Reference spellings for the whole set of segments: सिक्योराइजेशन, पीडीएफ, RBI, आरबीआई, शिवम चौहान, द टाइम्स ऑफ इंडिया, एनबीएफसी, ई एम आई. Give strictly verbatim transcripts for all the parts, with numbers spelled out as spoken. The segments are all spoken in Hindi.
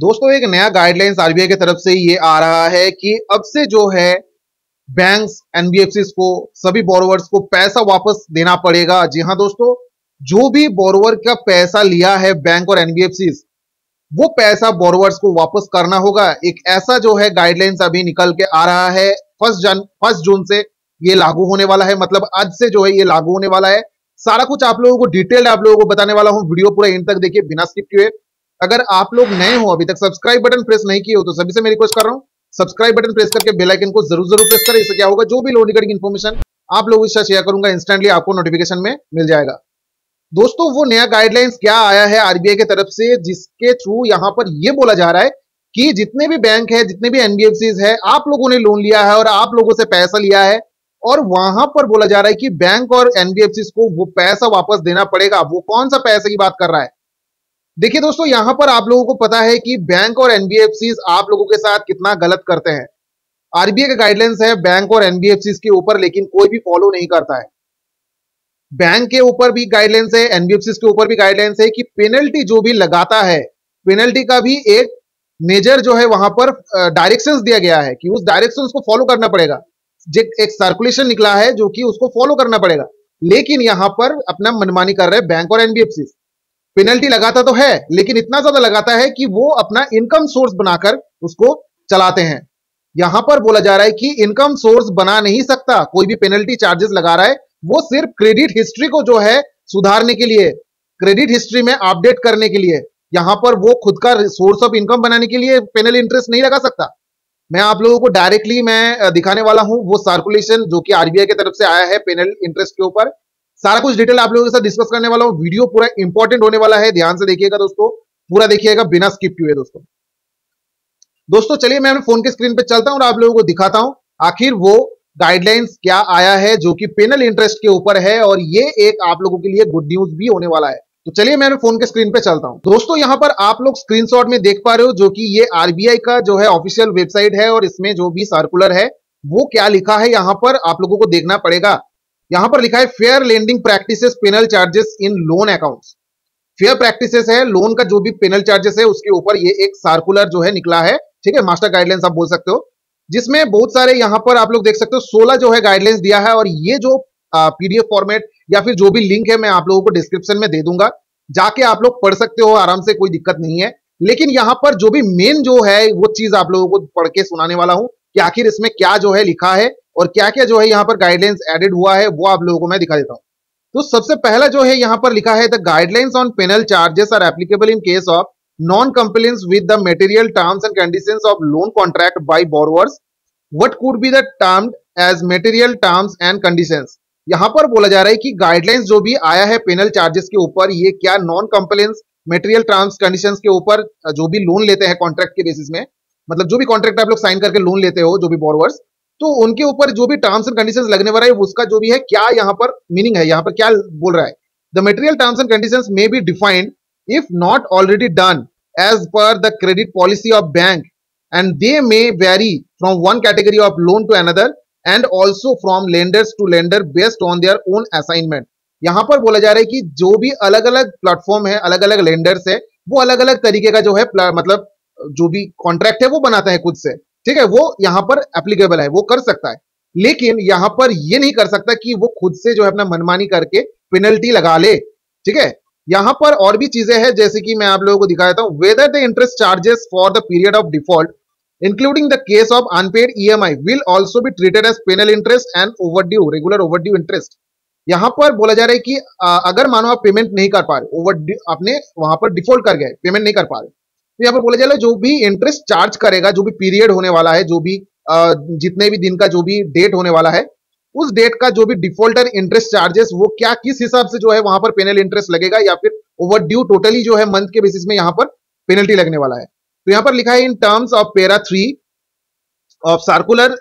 दोस्तों एक नया गाइडलाइंस आरबीआई की तरफ से ये आ रहा है कि अब से जो है बैंक्स एनबीएफसी को सभी बोरोवर्स को पैसा वापस देना पड़ेगा। जी हाँ दोस्तों, जो भी बोरोवर का पैसा लिया है बैंक और एनबीएफसी, वो पैसा बोरोवर्स को वापस करना होगा। एक ऐसा जो है गाइडलाइंस अभी निकल के आ रहा है। फर्स्ट जन फर्स्ट जून से ये लागू होने वाला है, मतलब आज से जो है ये लागू होने वाला है। सारा कुछ आप लोगों को डिटेल्ड आप लोगों को बताने वाला हूँ, वीडियो पूरा एंड तक देखिए बिना स्किप किए। अगर आप लोग नए हो, अभी तक सब्सक्राइब बटन प्रेस नहीं किए हो तो सभी से मैं रिक्वेस्ट कर रहा हूं, सब्सक्राइब बटन प्रेस करके बेल आइकन को जरूर जरूर प्रेस करें। इससे क्या होगा, जो भी लोन रिगार्डिंग इन्फॉर्मेशन आप लोगों से शेयर करूंगा इंस्टेंटली आपको नोटिफिकेशन में मिल जाएगा। दोस्तों वो नया गाइडलाइंस क्या आया है आरबीआई की तरफ से, जिसके थ्रू यहाँ पर यह बोला जा रहा है कि जितने भी बैंक है, जितने भी एनबीएफसीज है, आप लोगों ने लोन लिया है और आप लोगों से पैसा लिया है, और वहां पर बोला जा रहा है कि बैंक और एनबीएफसीज को वो पैसा वापस देना पड़ेगा। वो कौन सा पैसे की बात कर रहा है? देखिए दोस्तों, यहां पर आप लोगों को पता है कि बैंक और एनबीएफसी आप लोगों के साथ कितना गलत करते हैं। आरबीआई का गाइडलाइंस है बैंक और एनबीएफसी के ऊपर, लेकिन कोई भी फॉलो नहीं करता है। बैंक के ऊपर भी गाइडलाइंस है, एनबीएफसी के ऊपर भी गाइडलाइंस है कि पेनल्टी जो भी लगाता है, पेनल्टी का भी एक मेजर जो है वहां पर डायरेक्शंस दिया गया है कि उस डायरेक्शंस को फॉलो करना पड़ेगा। एक सर्कुलेशन निकला है जो कि उसको फॉलो करना पड़ेगा, लेकिन यहां पर अपना मनमानी कर रहे हैं बैंक और एनबीएफसी। पेनल्टी लगाता तो है, लेकिन इतना ज्यादा लगाता है कि वो अपना इनकम सोर्स बनाकर उसको चलाते हैं। यहां पर बोला जा रहा है कि इनकम सोर्स बना नहीं सकता, कोई भी पेनल्टी चार्जेस लगा रहा है वो सिर्फ क्रेडिट हिस्ट्री को जो है सुधारने के लिए, क्रेडिट हिस्ट्री में अपडेट करने के लिए। यहां पर वो खुद का सोर्स ऑफ इनकम बनाने के लिए पेनल इंटरेस्ट नहीं लगा सकता। मैं आप लोगों को डायरेक्टली मैं दिखाने वाला हूं वो सर्कुलेशन जो कि आरबीआई की तरफ से आया है पेनल इंटरेस्ट के ऊपर। सारा कुछ डिटेल आप लोगों के साथ डिस्कस करने वाला हूं, वीडियो पूरा इंपॉर्टेंट होने वाला है, ध्यान से देखिएगा दोस्तों, पूरा देखिएगा बिना स्किप किए। दोस्तों दोस्तों चलिए मैं अपने फोन के स्क्रीन पे चलता हूं और आप लोगों को दिखाता हूं आखिर वो गाइडलाइंस क्या आया है जो कि पेनल इंटरेस्ट के ऊपर है, और ये एक आप लोगों के लिए गुड न्यूज भी होने वाला है। तो चलिए मैं अपने फोन के स्क्रीन पे चलता हूँ। दोस्तों यहाँ पर आप लोग स्क्रीनशॉट में देख पा रहे हो जो कि ये आरबीआई का जो है ऑफिशियल वेबसाइट है, और इसमें जो भी सर्कुलर है वो क्या लिखा है यहाँ पर आप लोगों को देखना पड़ेगा। यहां पर लिखा है fair lending practices penal charges in loan accounts. Fair practices है लोन का जो भी पेनल चार्जेस है उसके ऊपर ये एक सर्कुलर जो है निकला है, ठीक है, मास्टर गाइडलाइंस आप बोल सकते हो, जिसमें बहुत सारे यहां पर आप लोग देख सकते हो सोलह जो है गाइडलाइंस दिया है। और ये जो पीडीएफ फॉर्मेट या फिर जो भी लिंक है मैं आप लोगों को डिस्क्रिप्शन में दे दूंगा, जाके आप लोग पढ़ सकते हो आराम से, कोई दिक्कत नहीं है। लेकिन यहां पर जो भी मेन जो है वो चीज आप लोगों को पढ़ के सुनाने वाला हूं कि आखिर इसमें क्या जो है लिखा है और क्या क्या जो है यहाँ पर गाइडलाइंस एडेड हुआ है, वो आप लोगों को मैं दिखा देता हूँ। तो सबसे पहला जो है यहाँ पर लिखा है the guidelines on penal charges are applicable in case of non compliance with the material terms and conditions of loan contract by borrowers what could be the termed as material terms and conditions. यहाँ पर बोला जा रहा है कि गाइडलाइंस जो भी आया है पेनल चार्जेस के ऊपर, ये क्या non compliance material terms conditions के ऊपर जो भी लोन लेते हैं कॉन्ट्रैक्ट के बेसिस में, मतलब जो भी कॉन्ट्रैक्ट आप लोग साइन करके लोन लेते हो जो भी बोरोवर्स, तो उनके ऊपर जो भी टर्म्स एंड कंडीशंस लगने वाला है उसका जो भी है क्या यहाँ पर मीनिंग है, यहाँ पर क्या बोल रहा है। The material terms and conditions may be defined if not already done as per the credit policy of bank and they may vary from one category of loan to another and also from lenders to lender based on their own assignment. यहाँ पर बोला जा रहा है कि जो भी अलग अलग प्लेटफॉर्म है, अलग अलग लेंडर्स है, वो अलग अलग तरीके का जो है मतलब जो भी कॉन्ट्रैक्ट है वो बनाता है खुद से, ठीक है, वो यहां पर एप्लीकेबल है, वो कर सकता है। लेकिन यहां पर ये नहीं कर सकता कि वो खुद से जो है अपना मनमानी करके पेनल्टी लगा ले, ठीक है। यहां पर और भी चीजें हैं जैसे कि मैं आप लोगों को दिखा देता हूं। Whether the interest charges for the period of default including the case of unpaid ई एम आई will also be treated as penal interest and overdue regular overdue interest. यहां पर बोला जा रहा है कि अगर मानो आप पेमेंट नहीं कर पा रहे, ओवरड्यू आपने वहां पर डिफॉल्ट कर गए, पेमेंट नहीं कर पा रहे, तो यहाँ पर बोला जा रहा है जो भी इंटरेस्ट चार्ज करेगा, जो भी पीरियड होने वाला है, जो भी जितने भी दिन का जो भी डेट होने वाला है, उस डेट का जो भी डिफॉल्टर इंटरेस्ट चार्जेस वो क्या किस हिसाब से जो है वहां पर पेनल इंटरेस्ट लगेगा या फिर ओवरड्यू टोटली जो है मंथ के बेसिस में यहाँ पर पेनल्टी लगने वाला है। तो यहाँ पर लिखा है in terms of para three of circular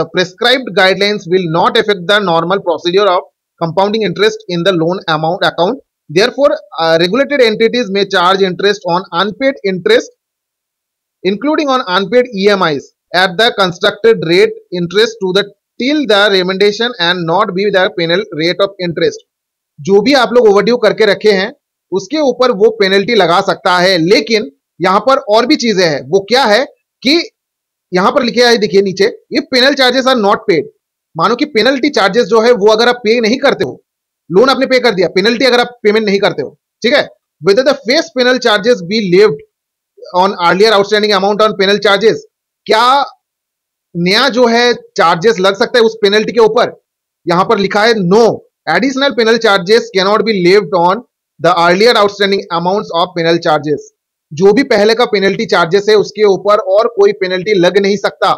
the prescribed guidelines will not affect the normal procedure of compounding interest in the loan amount account. Therefore, uh, regulated entities may charge interest on unpaid interest, including on unpaid E M Is, at the constructed rate interest to the till the remuneration and not be the penal rate of interest. जो भी आप लोग overdue करके रखे हैं उसके ऊपर वो penalty लगा सकता है, लेकिन यहां पर और भी चीजें हैं, वो क्या है कि यहां पर लिखे आए देखिए नीचे, ये penal charges are not paid. मानो कि पेनल्टी चार्जेस जो है वो अगर आप पे नहीं करते हो, लोन आपने पे कर दिया, पेनल्टी अगर आप पेमेंट नहीं करते हो, ठीक है, whether the face penal charges be levied on earlier outstanding amount on penal charges, क्या नया जो है चार्जेस लग सकता है उस पेनल्टी के ऊपर? यहां पर लिखा है no additional penal charges can not be levied on the earlier outstanding amounts of penal charges. जो भी पहले का पेनल्टी चार्जेस है उसके ऊपर और कोई पेनल्टी लग नहीं सकता,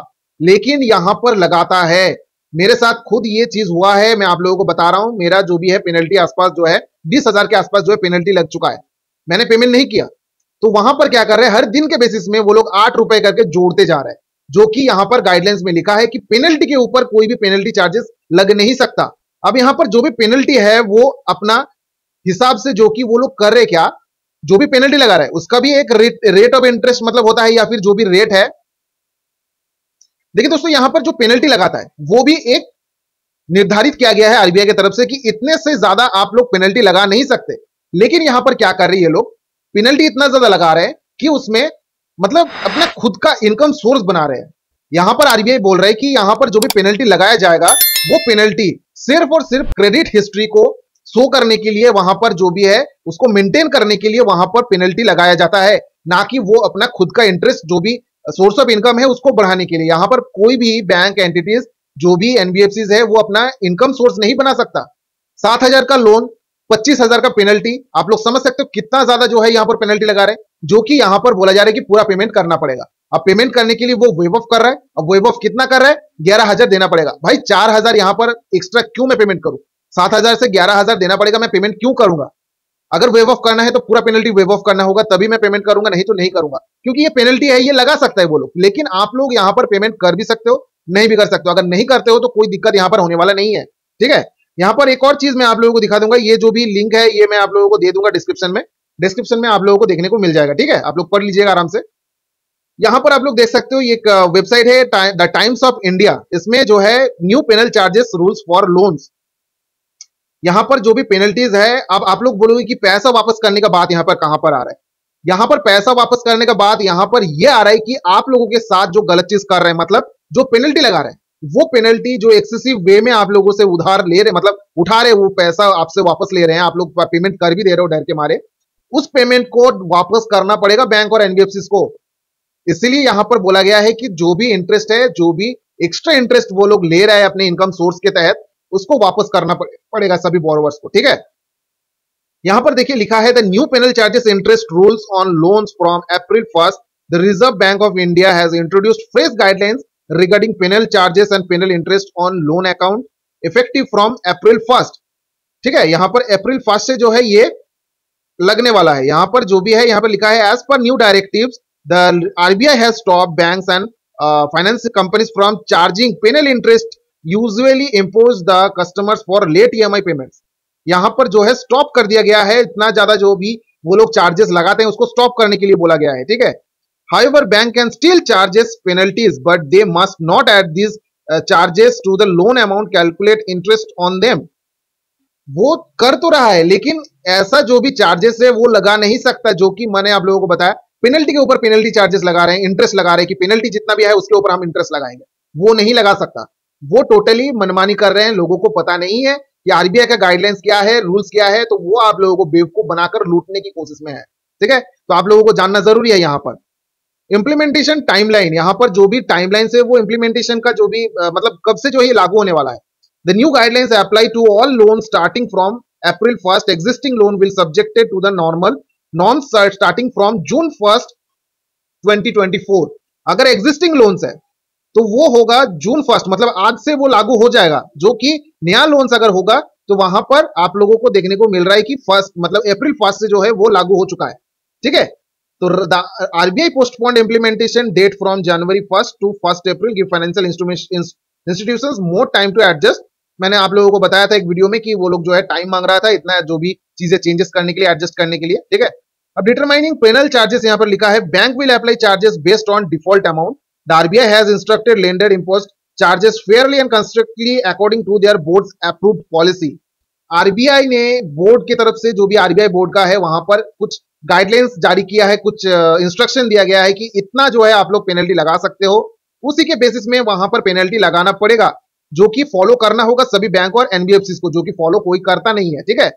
लेकिन यहां पर लगाता है। मेरे साथ खुद ये चीज हुआ है, मैं आप लोगों को बता रहा हूं। मेरा जो भी है पेनल्टी आसपास जो है बीस हजार के आसपास जो है पेनल्टी लग चुका है, मैंने पेमेंट नहीं किया। तो वहां पर क्या कर रहे हैं, हर दिन के बेसिस में वो लोग आठ रुपए करके जोड़ते जा रहे हैं, जो कि यहां पर गाइडलाइंस में लिखा है कि पेनल्टी के ऊपर कोई भी पेनल्टी चार्जेस लग नहीं सकता। अब यहां पर जो भी पेनल्टी है वो अपना हिसाब से जो कि वो लोग कर रहे, क्या जो भी पेनल्टी लगा रहे हैं उसका भी एक रेट, रेट ऑफ इंटरेस्ट मतलब होता है, या फिर जो भी रेट है। देखिए दोस्तों, यहां पर जो पेनल्टी लगाता है वो भी एक निर्धारित किया गया है आरबीआई की तरफ से कि इतने से ज्यादा आप लोग पेनल्टी लगा नहीं सकते। लेकिन यहां पर क्या कर रही है लोग, पेनल्टी इतना ज्यादा लगा रहे हैं कि उसमें मतलब अपना खुद का इनकम सोर्स बना रहे हैं। यहां पर आरबीआई बोल रहा है कि यहां पर जो भी पेनल्टी लगाया जाएगा वो पेनल्टी सिर्फ और सिर्फ क्रेडिट हिस्ट्री को शो करने के लिए, वहां पर जो भी है उसको मेंटेन करने के लिए वहां पर पेनल्टी लगाया जाता है, ना कि वो अपना खुद का इंटरेस्ट जो भी सोर्स ऑफ इनकम है उसको बढ़ाने के लिए। यहां पर कोई भी बैंक एंटिटीज जो भी एनबीएफसी है वो अपना इनकम सोर्स नहीं बना सकता। सात हजार का लोन, पच्चीस हजार का पेनल्टी, आप लोग समझ सकते हो कितना ज्यादा जो है यहाँ पर पेनल्टी लगा रहे हैं, जो कि यहाँ पर बोला जा रहा है कि पूरा पेमेंट करना पड़ेगा। अब पेमेंट करने के लिए वो वेव ऑफ कर रहा है। अब वेव ऑफ कितना कर रहा है, ग्यारह हजार देना पड़ेगा। भाई चार हजार यहाँ पर एक्स्ट्रा क्यों मैं पेमेंट करूं, सात हजार से ग्यारह हजार देना पड़ेगा, मैं पेमेंट क्यों करूंगा? अगर वेव ऑफ करना है तो पूरा पेनल्टी वेव ऑफ करना होगा, तभी मैं पेमेंट करूंगा, नहीं तो नहीं करूंगा, क्योंकि ये पेनल्टी है, ये लगा सकता है वो लोग। लेकिन आप लोग यहाँ पर पेमेंट कर भी सकते हो, नहीं भी कर सकते हो। अगर नहीं करते हो तो कोई दिक्कत यहाँ पर होने वाला नहीं है, ठीक है। यहाँ पर एक और चीज मैं आप लोगों को दिखा दूंगा, ये जो भी लिंक है ये मैं आप लोगों को दे दूंगा डिस्क्रिप्शन में, डिस्क्रिप्शन में आप लोगों को देखने को मिल जाएगा, ठीक है, आप लोग पढ़ लीजिएगा आराम से। यहाँ पर आप लोग देख सकते हो ये एक वेबसाइट है द टाइम्स ऑफ इंडिया, इसमें जो है new penal charges rules for loans. यहाँ पर जो भी पेनल्टीज है, अब आप लोग बोलोगे कि पैसा वापस करने का बात यहाँ पर कहां पर आ रहा है? यहाँ पर पैसा वापस करने का बात यहाँ पर यह आ रहा है कि आप लोगों के साथ जो गलत चीज कर रहे हैं, मतलब जो पेनल्टी लगा रहे हैं वो पेनल्टी जो एक्सेसिव वे में आप लोगों से उधार ले रहे, मतलब उठा रहे, वो पैसा आपसे वापस ले रहे हैं, आप लोग पेमेंट कर भी दे रहे हो डर के मारे, उस पेमेंट को वापस करना पड़ेगा बैंक और एनबीएफसी को। इसीलिए यहां पर बोला गया है कि जो भी इंटरेस्ट है, जो भी एक्स्ट्रा इंटरेस्ट वो लोग ले रहे हैं अपने इनकम सोर्स के तहत, उसको वापस करना पड़ेगा सभी बोरोवर्स को, ठीक है। यहां पर देखिए लिखा है the new penal charges interest rules on loans from April first the Reserve Bank of India has introduced fresh guidelines regarding penal charges and penal interest on loan account effective from April first, ठीक है। यहां पर अप्रैल फर्स्ट से जो है ये लगने वाला है। यहां पर जो भी है यहां पर लिखा है as per new directives the R B I has stopped banks and uh, finance companies from charging penal interest usually imposed the customers for late E M I payments। यहां पर जो है स्टॉप कर दिया गया है, इतना ज्यादा जो भी वो लोग चार्जेस लगाते हैं उसको स्टॉप करने के लिए बोला गया है, ठीक है। However, bank can still charges penalties, but they must not add these uh, charges to the loan amount, calculate interest on them। वो कर तो रहा है, लेकिन ऐसा जो भी चार्जेस है वो लगा नहीं सकता, जो कि मैंने आप लोगों को बताया पेनल्टी के ऊपर पेनल्टी चार्जेस लगा रहे हैं, इंटरेस्ट लगा रहे हैं कि पेनल्टी जितना भी है उसके ऊपर हम इंटरेस्ट लगाएंगे, वो नहीं लगा सकता। वो टोटली मनमानी कर रहे हैं, लोगों को पता नहीं है कि आरबीआई का गाइडलाइंस क्या है, रूल्स क्या है, तो वो आप लोगों को बेवकूफ बनाकर लूटने की कोशिश में है, ठीक है। तो आप लोगों को जानना जरूरी है। यहाँ पर इम्प्लीमेंटेशन टाइमलाइन, यहाँ पर जो भी टाइमलाइन है वो इम्प्लीमेंटेशन का जो भी आ, मतलब कब से जो है लागू होने वाला है। The new guidelines apply to all loan starting from April first, existing loan will subjected to the normal norms starting from June first twenty twenty four. अगर एग्जिस्टिंग लोन्स है तो वो होगा जून फर्स्ट, मतलब आज से वो लागू हो जाएगा। जो कि नया लोन्स अगर होगा तो वहां पर आप लोगों को देखने को मिल रहा है कि फर्स्ट मतलब अप्रैल फर्स्ट से जो है वो लागू हो चुका है, ठीक है। तो आरबीआई postponed implementation date from January first to first April give financial institutions more time to adjust. मैंने आप लोगों को बताया था एक वीडियो में कि वो लोग जो है टाइम मांग रहा था इतना जो भी चीजें चेंजेस करने के लिए, एडजस्ट करने के लिए, ठीक है। अब डिटरमाइनिंग पेनल चार्जेस, यहाँ पर लिखा है bank will apply charges based on default amount. The आरबीआई has instructed lender impose charges fairly and constructively according to their board approved policy. आरबीआई ने बोर्ड की तरफ से जो भी आरबीआई बोर्ड का है वहां पर कुछ गाइडलाइंस जारी किया है, कुछ इंस्ट्रक्शन दिया गया है कि इतना जो है आप लोग पेनल्टी लगा सकते हो, उसी के बेसिस में वहां पर पेनल्टी लगाना पड़ेगा, जो कि फॉलो करना होगा सभी बैंक और एनबीएफसी को, जो कि फॉलो कोई करता नहीं है। ठीक है,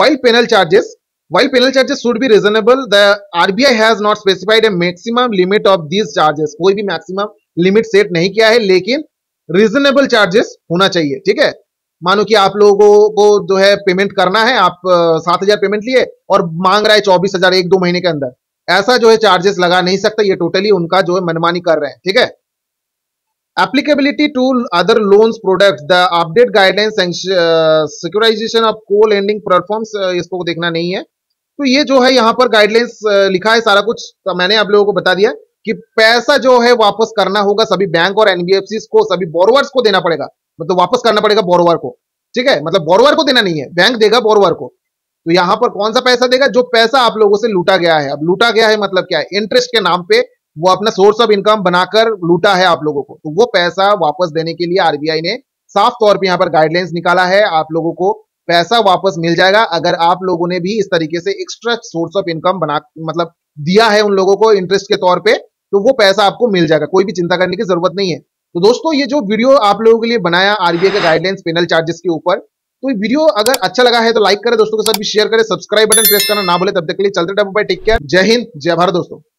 while penal charges while penal charges should be reasonable, the आरबीआई has not specified a maximum limit of these charges. कोई भी मैक्सिमम लिमिट सेट नहीं किया है, लेकिन रीजनेबल चार्जेस होना चाहिए। ठीक है, मानो कि आप लोगों को जो है पेमेंट करना है, आप सात हजार पेमेंट लिए और मांग रहा है चौबीस हजार एक दो महीने के अंदर, ऐसा जो है चार्जेस लगा नहीं सकता। ये टोटली उनका जो है मनमानी कर रहे हैं। ठीक है, applicability to other loans products, the update guidelines सिक्योराइजेशन of co lending platforms, इसको देखना नहीं है। तो ये जो है यहाँ पर गाइडलाइंस लिखा है सारा कुछ, तो मैंने आप लोगों को बता दिया कि पैसा जो है वापस करना होगा सभी बैंक और एनबीएफसी को, सभी बोरोवर्स को देना पड़ेगा, मतलब वापस करना पड़ेगा बोरोवर को। ठीक है, मतलब बोरोवर को देना नहीं है, बैंक देगा बोरोवर को। तो यहां पर कौन सा पैसा देगा? जो पैसा आप लोगों से लूटा गया है। अब लूटा गया है मतलब क्या है? इंटरेस्ट के नाम पे वो अपना सोर्स ऑफ इनकम बनाकर लूटा है आप लोगों को। तो वो पैसा वापस देने के लिए आरबीआई ने साफ तौर पर यहाँ पर गाइडलाइंस निकाला है, आप लोगों को पैसा वापस मिल जाएगा अगर आप लोगों ने भी इस तरीके से एक्स्ट्रा सोर्स ऑफ इनकम बना मतलब दिया है उन लोगों को इंटरेस्ट के तौर पर, तो वो पैसा आपको मिल जाएगा, कोई भी चिंता करने की जरूरत नहीं है। तो दोस्तों, ये जो वीडियो आप लोगों के लिए बनाया आरबीआई के गाइडलाइंस पेनल चार्जेस के ऊपर, तो ये वीडियो अगर अच्छा लगा है तो लाइक करें, दोस्तों के साथ भी शेयर करें, सब्सक्राइब बटन प्रेस करना ना भूलें। तब तक के लिए चलते, टेक केयर, जय हिंद, जय भारत दोस्तों।